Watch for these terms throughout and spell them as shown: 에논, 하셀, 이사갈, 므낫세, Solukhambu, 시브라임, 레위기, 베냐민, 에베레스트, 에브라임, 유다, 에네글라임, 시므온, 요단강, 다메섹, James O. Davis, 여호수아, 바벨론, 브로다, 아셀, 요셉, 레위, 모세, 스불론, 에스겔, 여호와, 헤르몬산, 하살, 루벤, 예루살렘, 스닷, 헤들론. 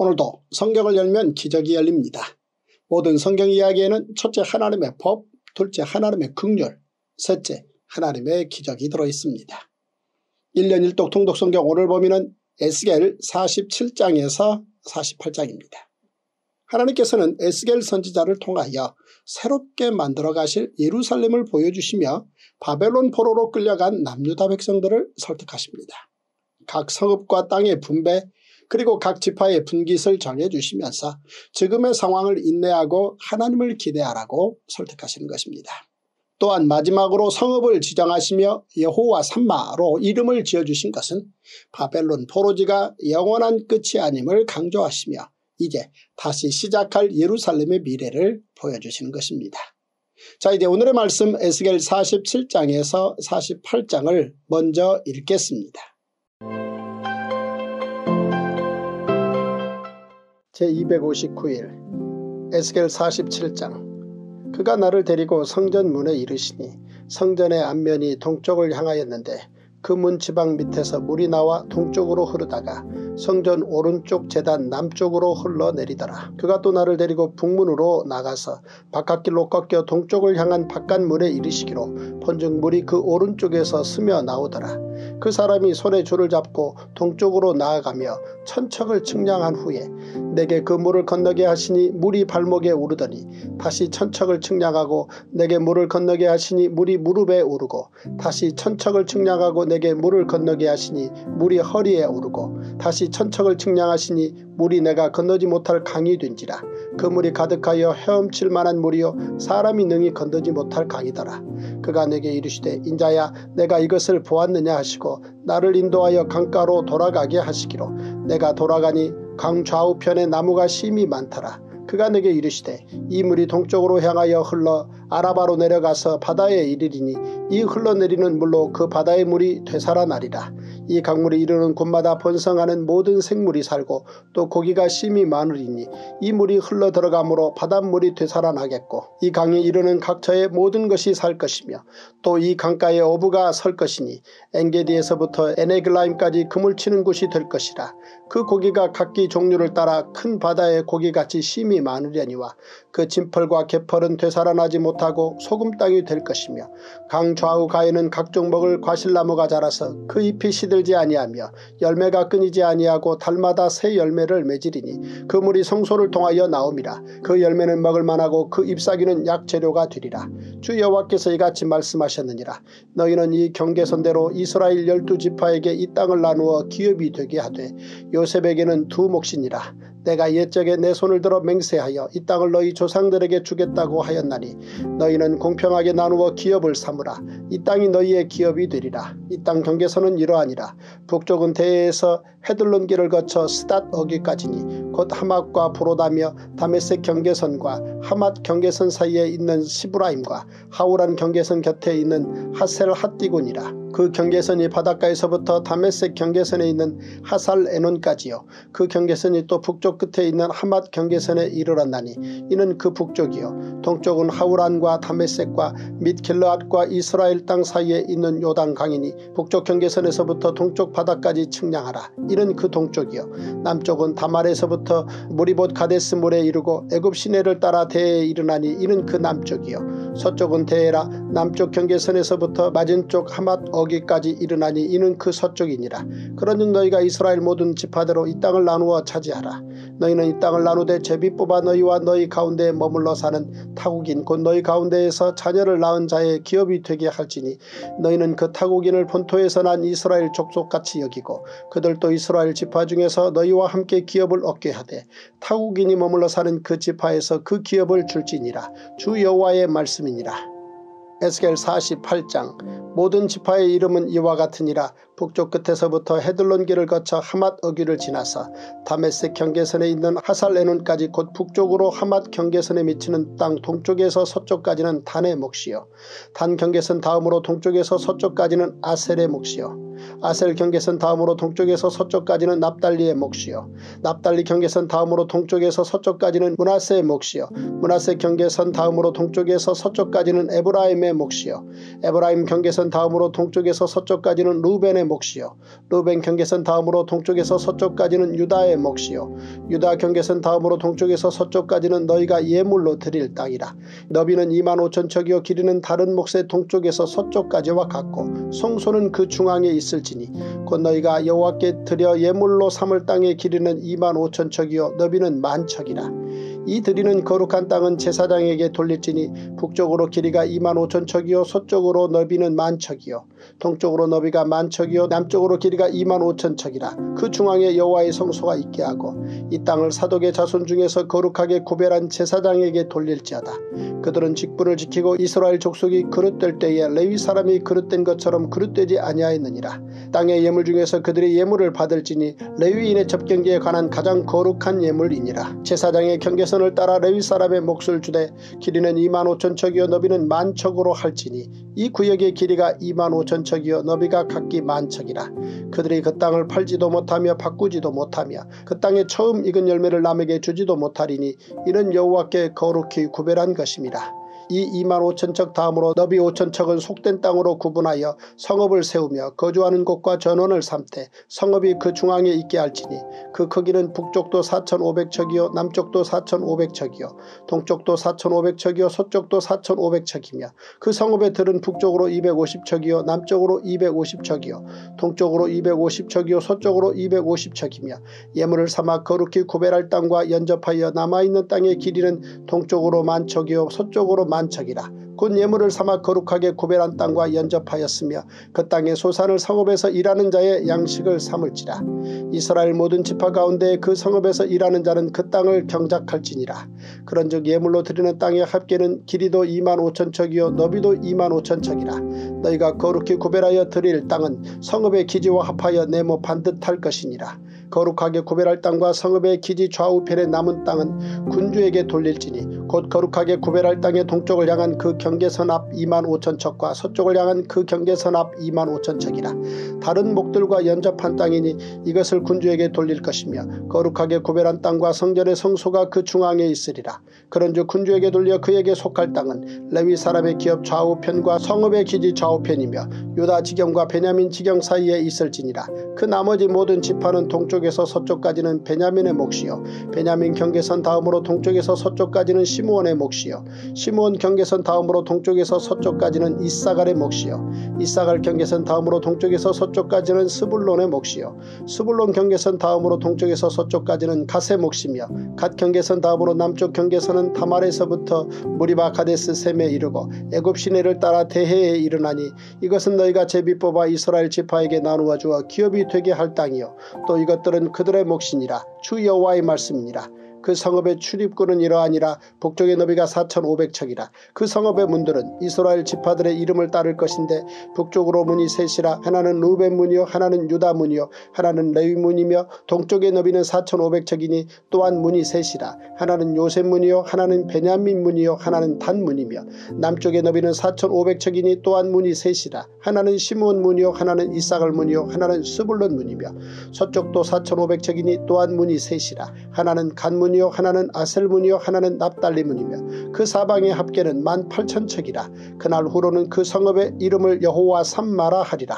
오늘도 성경을 열면 기적이 열립니다. 모든 성경 이야기에는 첫째 하나님의 법, 둘째 하나님의 긍휼, 셋째 하나님의 기적이 들어있습니다. 1년 1독 통독성경 오늘 범위는 에스겔 47장에서 48장입니다. 하나님께서는 에스겔 선지자를 통하여 새롭게 만들어 가실 예루살렘을 보여주시며 바벨론 포로로 끌려간 남유다 백성들을 설득하십니다. 각 성읍과 땅의 분배 그리고 각 지파의 분깃을 정해주시면서 지금의 상황을 인내하고 하나님을 기대하라고 설득하시는 것입니다. 또한 마지막으로 성읍을 지정하시며 여호와 삼마로 이름을 지어주신 것은 바벨론 포로지가 영원한 끝이 아님을 강조하시며 이제 다시 시작할 예루살렘의 미래를 보여주시는 것입니다. 자, 이제 오늘의 말씀 에스겔 47장에서 48장을 먼저 읽겠습니다. 제259일 에스겔 47장. 그가 나를 데리고 성전 문에 이르시니 성전의 앞면이 동쪽을 향하였는데 그 문 지방 밑에서 물이 나와 동쪽으로 흐르다가 성전 오른쪽 제단 남쪽으로 흘러내리더라. 그가 또 나를 데리고 북문으로 나가서 바깥길로 꺾여 동쪽을 향한 바깥문에 이르시기로 본즉 물이 그 오른쪽에서 스며 나오더라. 그 사람이 손에 줄을 잡고 동쪽으로 나아가며 천척을 측량한 후에 내게 그 물을 건너게 하시니 물이 발목에 오르더니 다시 천척을 측량하고 내게 물을 건너게 하시니 물이 무릎에 오르고 다시 천척을 측량하고 내게 물을 건너게 하시니 물이 허리에 오르고 다시 천척을 측량하시니 물이 내가 건너지 못할 강이 된지라. 그 물이 가득하여 헤엄칠 만한 물이요 사람이 능히 건너지 못할 강이더라. 그가 내게 이르시되 인자야 내가 이것을 보았느냐 하시고 나를 인도하여 강가로 돌아가게 하시기로 내가 돌아가니 강 좌우편에 나무가 심히 많더라. 그가 내게 이르시되 이 물이 동쪽으로 향하여 흘러 아라바로 내려가서 바다에 이르리니 이 흘러내리는 물로 그 바다의 물이 되살아나리라. 이 강물이 이르는 곳마다 번성하는 모든 생물이 살고 또 고기가 심히 많으리니 이 물이 흘러들어가므로 바닷물이 되살아나겠고 이 강이 이르는 각처의 모든 것이 살 것이며 또 이 강가에 어부가 설 것이니 엔게디에서부터 에네글라임까지 그물 치는 곳이 될 것이라. 그 고기가 각기 종류를 따라 큰 바다의 고기같이 심히 많으려니와 그 진펄과 개펄은 되살아나지 못하고 소금 땅이 될 것이며 강 좌우 가에는 각종 먹을 과실나무가 자라서 그 잎이 시들지 아니하며 열매가 끊이지 아니하고 달마다 새 열매를 맺으리니 그 물이 성소를 통하여 나옵니다. 그 열매는 먹을만하고 그 잎사귀는 약재료가 되리라. 주 여호와께서 이같이 말씀하셨느니라. 너희는 이 경계선대로 이스라엘 12지파에게 이 땅을 나누어 기업이 되게 하되 요셉에게는 두 몫이니라. 내가 옛적에 내 손을 들어 맹세하여 이 땅을 너희 조상들에게 주겠다고 하였나니 너희는 공평하게 나누어 기업을 삼으라. 이 땅이 너희의 기업이 되리라. 이 땅 경계선은 이러하니라. 북쪽은 대해에서 헤들론 길을 거쳐 스닷 어귀까지니 곧 하맛과 브로다며 다메섹 경계선과 하맛 경계선 사이에 있는 시브라임과 하우란 경계선 곁에 있는 하셀 핫디군이라. 그 경계선이 바닷가에서부터 다메섹 경계선에 있는 하살 에논까지요. 그 경계선이 또 북쪽 끝에 있는 하맛 경계선에 이르렀나니 이는 그 북쪽이요. 동쪽은 하우란과 다메섹과 및 길르앗과 이스라엘 땅 사이에 있는 요단강이니 북쪽 경계선에서부터 동쪽 바다까지 측량하라. 이는 그 동쪽이요. 남쪽은 다말에서부터 무리봇 가데스 물에 이르고 애굽 시내를 따라 대해에 이르나니 이는 그 남쪽이요. 서쪽은 대해라. 남쪽 경계선에서부터 맞은쪽 하맛 어귀까지 이르나니 이는 그 서쪽이니라. 그러니 너희가 이스라엘 모든 지파대로 이 땅을 나누어 차지하라. 너희는 이 땅을 나누되 제비 뽑아 너희와 너희 가운데에 머물러 사는 타국인 곧 너희 가운데에서 자녀를 낳은 자의 기업이 되게 할지니 너희는 그 타국인을 본토에서 난 이스라엘 족속같이 여기고 그들도 이스라엘 지파 중에서 너희와 함께 기업을 얻게 하되 타국인이 머물러 사는 그 지파에서 그 기업을 줄지니라. 주 여호와의 말씀이니라. 에스겔 48장. 모든 지파의 이름은 이와 같으니라. 북쪽 끝에서부터 헤들론 길을 거쳐 하맛 어귀를 지나서 다메섹 경계선에 있는 하살 에논까지 곧 북쪽으로 하맛 경계선에 미치는 땅 동쪽에서 서쪽까지는 단의 몫이요. 단 경계선 다음으로 동쪽에서 서쪽까지는 아셀의 몫이요. 아셀 경계선 다음으로 동쪽에서 서쪽까지는 납달리의 몫이요, 납달리 경계선 다음으로 동쪽에서 서쪽까지는 므낫세의 몫이요, 므낫세 경계선 다음으로 동쪽에서 서쪽까지는 에브라임의 몫이요, 에브라임 경계선 다음으로 동쪽에서 서쪽까지는 루벤의 몫이요, 루벤 경계선 다음으로 동쪽에서 서쪽까지는 유다의 몫이요, 유다 경계선 다음으로 동쪽에서 서쪽까지는 너희가 예물로 드릴 땅이라. 너비는 25,000척이요 길이는 다른 몫의 동쪽에서 서쪽까지와 같고 성소는 그 중앙에 있을지니 곧 너희가 여호와께 드려 예물로 삼을 땅의 길이는 25,000척이요 너비는 10,000척이라. 이 드리는 거룩한 땅은 제사장에게 돌릴지니 북쪽으로 길이가 25,000척이요 서쪽으로 너비는 10,000척이요 동쪽으로 너비가 10,000척이요 남쪽으로 길이가 25,000척이라. 그 중앙에 여호와의 성소가 있게 하고 이 땅을 사독의 자손 중에서 거룩하게 구별한 제사장에게 돌릴지어다. 그들은 직분을 지키고 이스라엘 족속이 그릇될 때에 레위 사람이 그릇된 것처럼 그릇되지 아니하였느니라. 땅의 예물 중에서 그들이 예물을 받을지니 레위인의 접경기에 관한 가장 거룩한 예물이니라. 제사장의 경계선을 따라 레위 사람의 몫을 주되 길이는 25,000척이요 너비는 10,000척으로 할지니 이 구역의 길이가 25,000척이요 너비가 각기 10,000척이라. 그들이 그 땅을 팔지도 못하며 바꾸지도 못하며 그 땅의 처음 익은 열매를 남에게 주지도 못하리니 이는 여호와께 거룩히 구별한 것임이라. 이 25,000척 다음으로 너비 5,000척은 속된 땅으로 구분하여 성읍을 세우며 거주하는 곳과 전원을 삼되 성읍이 그 중앙에 있게 할지니 그 크기는 북쪽도 4,500척이요 남쪽도 4,500척이요 동쪽도 4,500척이요 서쪽도 4,500척이며 그 성읍의 들은 북쪽으로 250척이요 남쪽으로 250척이요 동쪽으로 250척이요 서쪽으로 250척이며 예물을 삼아 거룩히 구별할 땅과 연접하여 남아있는 땅의 길이는 동쪽으로 10,000척이요 서쪽으로 10,000척이라. 곧 예물을 삼아 거룩하게 구별한 땅과 연접하였으며 그 땅의 소산을 성읍에서 일하는 자의 양식을 삼을지라. 이스라엘 모든 지파 가운데 그 성읍에서 일하는 자는 그 땅을 경작할지니라. 그런즉 예물로 드리는 땅의 합계는 길이도 25,000척이요 너비도 25,000척이라. 너희가 거룩히 구별하여 드릴 땅은 성읍의 기지와 합하여 네모 반듯할 것이니라. 거룩하게 구별할 땅과 성읍의 기지 좌우편에 남은 땅은 군주에게 돌릴지니 곧 거룩하게 구별할 땅의 동쪽을 향한 그 경계선 앞 25,000척과 서쪽을 향한 그 경계선 앞 25,000척이라. 다른 목들과 연접한 땅이니 이것을 군주에게 돌릴 것이며 거룩하게 구별한 땅과 성전의 성소가 그 중앙에 있으리라. 그런즉 군주에게 돌려 그에게 속할 땅은 레위 사람의 기업 좌우편과 성읍의 기지 좌우편이며 유다 지경과 베냐민 지경 사이에 있을지니라. 그 나머지 모든 지파는 동쪽 에서 서쪽까지는 베냐민의 몫이요 베냐민 경계선 다음으로 동쪽에서 서쪽까지는 시므온의 몫이요 시므온 경계선 다음으로 동쪽에서 서쪽까지는 이사갈의 몫이요 이사갈 경계선 다음으로 동쪽에서 서쪽까지는 스불론의 몫이요 스불론 경계선 다음으로 동쪽에서 서쪽까지는 갓의 몫이며 갓 경계선 다음으로 남쪽 경계선은 다말에서부터 무리바 가데스 셈에 이르고 애굽 시내를 따라 대해에 이르나니 이것은 너희가 제비 뽑아 이스라엘 지파에게 나누어 주어 기업이 되게 할 땅이요 또 이것 들은 그들의 몫이니라. 주 여호와의 말씀이니라. 그 성읍의 출입구는 이러하니라. 북쪽의 너비가 4,500척이라. 그 성읍의 문들은 이스라엘 지파들의 이름을 따를 것인데 북쪽으로 문이 셋이라. 하나는 루벤 문이요 하나는 유다 문이요 하나는 레위 문이며 동쪽의 너비는 4,500척이니 또한 문이 셋이라. 하나는 요셉 문이요 하나는 베냐민 문이요 하나는 단 문이며 남쪽의 너비는 4,500척이니 또한 문이 셋이라. 하나는 시므온 문이요 하나는 이사갈 문이요 하나는 스불론 문이며 서쪽도 4,500척이니 또한 문이 셋이라. 하나는 갓 문이요 하나는 아셀 문이요 하나는 납달리 문이며 그 사방의 합계는 18,000척이라. 그날 후로는 그 성읍의 이름을 여호와 삼마라 하리라.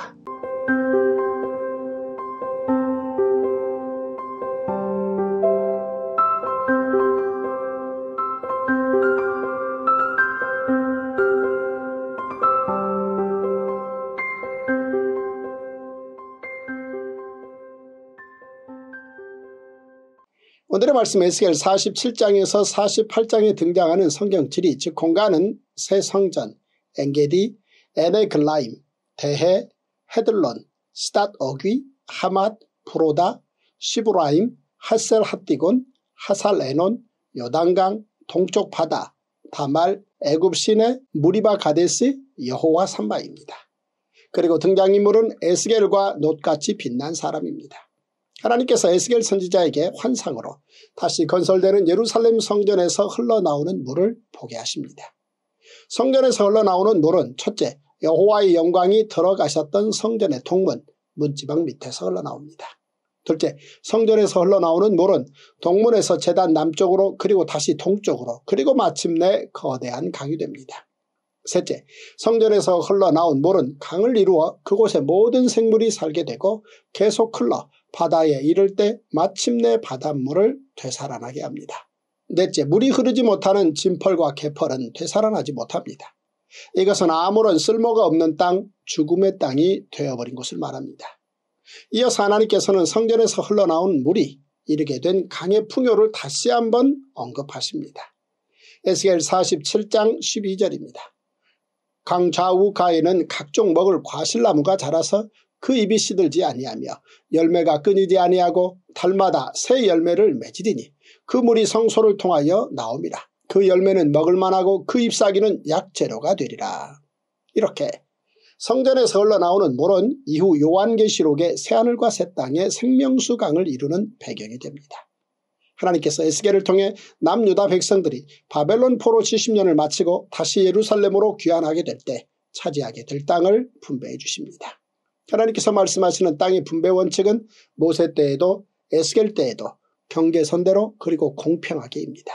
오늘의 말씀 에스겔 47장에서 48장에 등장하는 성경지리, 즉 공간은 새 성전, 엔게디, 에네글라임, 대해, 헤들론, 스닷 어귀, 하맛, 브로다, 시브라임, 하셀 핫디곤, 하살 에논, 요단강, 동쪽 바다, 다말, 애굽 시내, 무리바 가데스, 여호와 산마입니다. 그리고 등장인물은 에스겔과 놋같이 빛난 사람입니다. 하나님께서 에스겔 선지자에게 환상으로 다시 건설되는 예루살렘 성전에서 흘러나오는 물을 보게 하십니다. 성전에서 흘러나오는 물은 첫째, 여호와의 영광이 들어가셨던 성전의 동문, 문지방 밑에서 흘러나옵니다. 둘째, 성전에서 흘러나오는 물은 동문에서 제단 남쪽으로 그리고 다시 동쪽으로 그리고 마침내 거대한 강이 됩니다. 셋째, 성전에서 흘러나온 물은 강을 이루어 그곳의 모든 생물이 살게 되고 계속 흘러 바다에 이를 때 마침내 바닷물을 되살아나게 합니다. 넷째, 물이 흐르지 못하는 진펄과 개펄은 되살아나지 못합니다. 이것은 아무런 쓸모가 없는 땅, 죽음의 땅이 되어버린 것을 말합니다. 이어서 하나님께서는 성전에서 흘러나온 물이 이르게 된 강의 풍요를 다시 한번 언급하십니다. 에스겔 47장 12절입니다. 강 좌우 가에는 각종 먹을 과실나무가 자라서 그 잎이 시들지 아니하며 열매가 끊이지 아니하고 달마다 새 열매를 맺으리니 그 물이 성소를 통하여 나옵니다. 그 열매는 먹을만하고 그 잎사귀는 약재료가 되리라. 이렇게 성전에서 흘러나오는 물은 이후 요한계시록의 새하늘과 새 땅의 생명수강을 이루는 배경이 됩니다. 하나님께서 에스겔을 통해 남유다 백성들이 바벨론 포로 70년을 마치고 다시 예루살렘으로 귀환하게 될 때 차지하게 될 땅을 분배해 주십니다. 하나님께서 말씀하시는 땅의 분배 원칙은 모세 때에도 에스겔 때에도 경계선대로 그리고 공평하게입니다.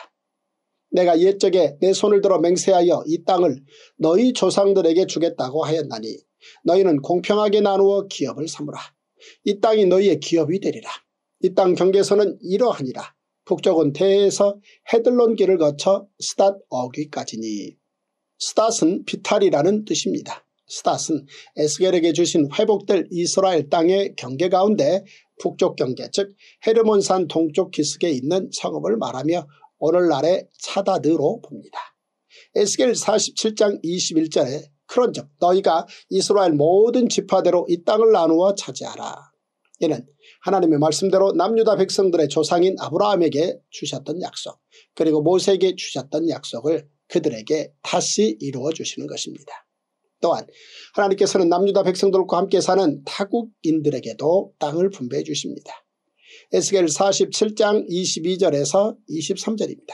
내가 옛적에 내 손을 들어 맹세하여 이 땅을 너희 조상들에게 주겠다고 하였나니 너희는 공평하게 나누어 기업을 삼으라. 이 땅이 너희의 기업이 되리라. 이 땅 경계선은 이러하니라. 북쪽은 대해에서 헤들론 길을 거쳐 스닷 어귀까지니. 스닷은 비탈이라는 뜻입니다. 스닷은 에스겔에게 주신 회복될 이스라엘 땅의 경계 가운데 북쪽 경계 즉 헤르몬산 동쪽 기슭에 있는 성읍을 말하며 오늘날의 차다드로 봅니다. 에스겔 47장 21절에 그런즉 너희가 이스라엘 모든 지파대로 이 땅을 나누어 차지하라. 이는 하나님의 말씀대로 남유다 백성들의 조상인 아브라함에게 주셨던 약속 그리고 모세에게 주셨던 약속을 그들에게 다시 이루어 주시는 것입니다. 또한 하나님께서는 남유다 백성들과 함께 사는 타국인들에게도 땅을 분배해 주십니다. 에스겔 47장 22절에서 23절입니다.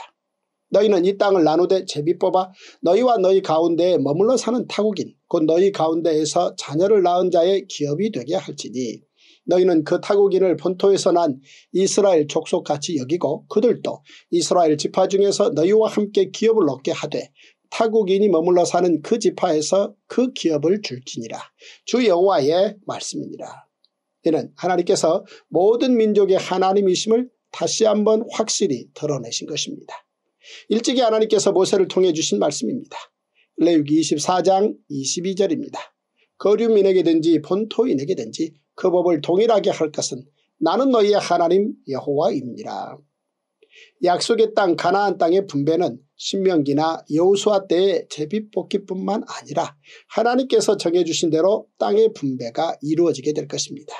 너희는 이 땅을 나누되 제비 뽑아 너희와 너희 가운데에 머물러 사는 타국인 곧 너희 가운데에서 자녀를 낳은 자의 기업이 되게 할지니 너희는 그 타국인을 본토에서 난 이스라엘 족속같이 여기고 그들도 이스라엘 지파 중에서 너희와 함께 기업을 얻게 하되 타국인이 머물러 사는 그 지파에서 그 기업을 줄지니라. 주 여호와의 말씀이니라. 이는 하나님께서 모든 민족의 하나님이심을 다시 한번 확실히 드러내신 것입니다. 일찍이 하나님께서 모세를 통해 주신 말씀입니다. 레위기 24장 22절입니다. 거류민에게든지 본토인에게든지 그 법을 동일하게 할 것은 나는 너희의 하나님 여호와입니다. 약속의 땅 가나안 땅의 분배는 신명기나 여호수아 때의 제비뽑기뿐만 아니라 하나님께서 정해주신 대로 땅의 분배가 이루어지게 될 것입니다.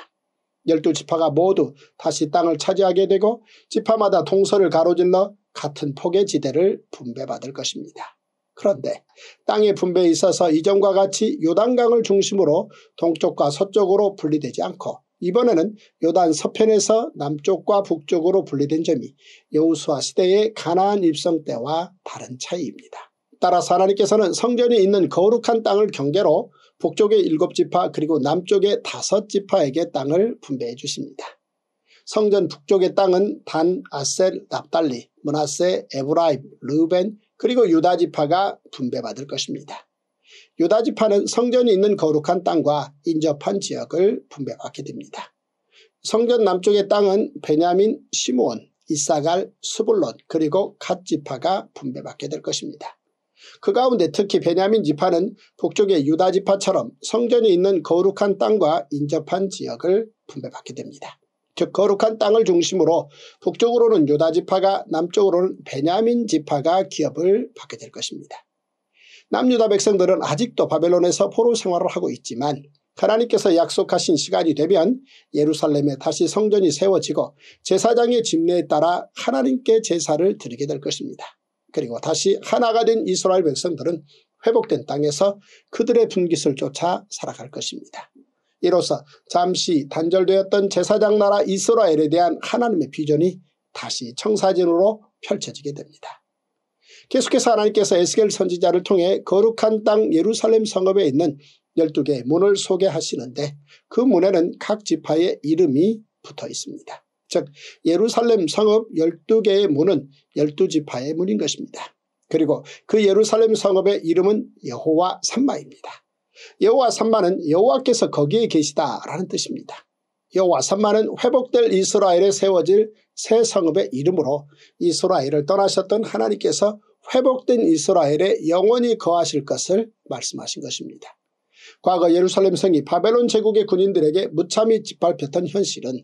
12지파가 모두 다시 땅을 차지하게 되고 지파마다 동서를 가로질러 같은 폭의 지대를 분배받을 것입니다. 그런데 땅의 분배에 있어서 이전과 같이 요단강을 중심으로 동쪽과 서쪽으로 분리되지 않고 이번에는 요단 서편에서 남쪽과 북쪽으로 분리된 점이 여호수아 시대의 가나안 입성 때와 다른 차이입니다. 따라서 하나님께서는 성전이 있는 거룩한 땅을 경계로 북쪽의 7지파 그리고 남쪽의 5지파에게 땅을 분배해 주십니다. 성전 북쪽의 땅은 단, 아셀, 납달리, 므낫세, 에브라임, 르벤 그리고 유다지파가 분배받을 것입니다. 유다지파는 성전이 있는 거룩한 땅과 인접한 지역을 분배받게 됩니다. 성전 남쪽의 땅은 베냐민, 시므온, 이사갈, 스불론 그리고 갓 지파가 분배받게 될 것입니다. 그 가운데 특히 베냐민 지파는 북쪽의 유다지파처럼 성전이 있는 거룩한 땅과 인접한 지역을 분배받게 됩니다. 즉 거룩한 땅을 중심으로 북쪽으로는 유다지파가 남쪽으로는 베냐민지파가 기업을 받게 될 것입니다. 남유다 백성들은 아직도 바벨론에서 포로 생활을 하고 있지만 하나님께서 약속하신 시간이 되면 예루살렘에 다시 성전이 세워지고 제사장의 집례에 따라 하나님께 제사를 드리게 될 것입니다. 그리고 다시 하나가 된 이스라엘 백성들은 회복된 땅에서 그들의 분깃을 쫓아 살아갈 것입니다. 이로써 잠시 단절되었던 제사장 나라 이스라엘에 대한 하나님의 비전이 다시 청사진으로 펼쳐지게 됩니다. 계속해서 하나님께서 에스겔 선지자를 통해 거룩한 땅 예루살렘 성읍에 있는 12개의 문을 소개하시는데 그 문에는 각 지파의 이름이 붙어 있습니다. 즉 예루살렘 성읍 12개의 문은 12지파의 문인 것입니다. 그리고 그 예루살렘 성읍의 이름은 여호와 산마입니다. 여호와 산마는 여호와께서 거기에 계시다라는 뜻입니다. 여호와 산마는 회복될 이스라엘에 세워질 새 성읍의 이름으로 이스라엘을 떠나셨던 하나님께서 회복된 이스라엘에 영원히 거하실 것을 말씀하신 것입니다. 과거 예루살렘 성이 바벨론 제국의 군인들에게 무참히 짓밟혔던 현실은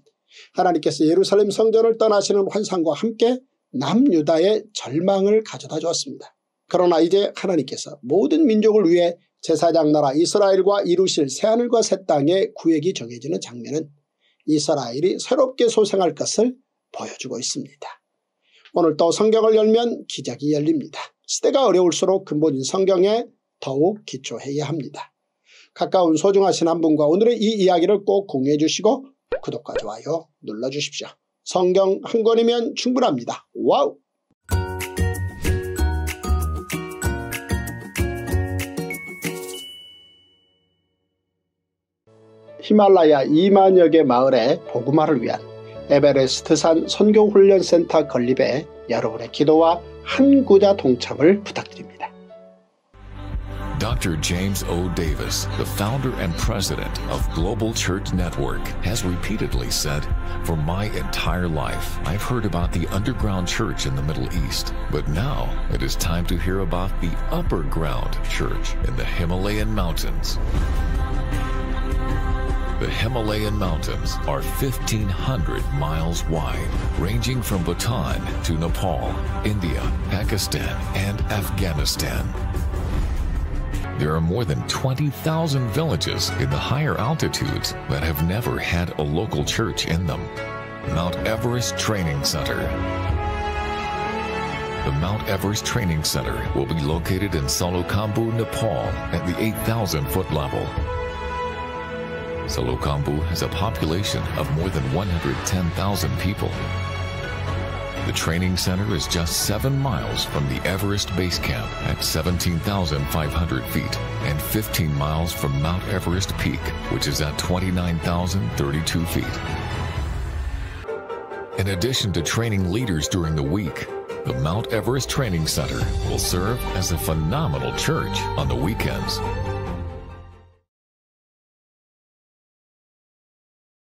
하나님께서 예루살렘 성전을 떠나시는 환상과 함께 남유다의 절망을 가져다 주었습니다. 그러나 이제 하나님께서 모든 민족을 위해 제사장 나라 이스라엘과 이루실 새하늘과 새 땅의 구획이 정해지는 장면은 이스라엘이 새롭게 소생할 것을 보여주고 있습니다. 오늘 또 성경을 열면 기적이 열립니다. 시대가 어려울수록 근본인 성경에 더욱 기초해야 합니다. 가까운 소중하신 한 분과 오늘의 이 이야기를 꼭 공유해 주시고 구독과 좋아요 눌러주십시오. 성경 한 권이면 충분합니다. 와우! 히말라야 2만여 개 마을에 복음화를 위한 에베레스트산 선교훈련센터 건립에 여러분의 기도와 한구자 동참을 부탁드립니다. Dr. James O. Davis, the founder and president of Global Church Network, has repeatedly said, "For my entire life, I've heard about the underground church in the Middle East, but now it is time to hear about the upper ground church in the Himalayan mountains." The Himalayan mountains are 1,500 miles wide, ranging from Bhutan to Nepal, India, Pakistan, and Afghanistan. There are more than 20,000 villages in the higher altitudes that have never had a local church in them. Mount Everest Training Center. The Mount Everest Training Center will be located in Solukhambu, Nepal at the 8,000-foot level. Solukhambu has a population of more than 110,000 people. The training center is just 7 miles from the Everest base camp at 17,500 feet and 15 miles from Mount Everest Peak, which is at 29,032 feet. In addition to training leaders during the week, the Mount Everest Training Center will serve as a phenomenal church on the weekends.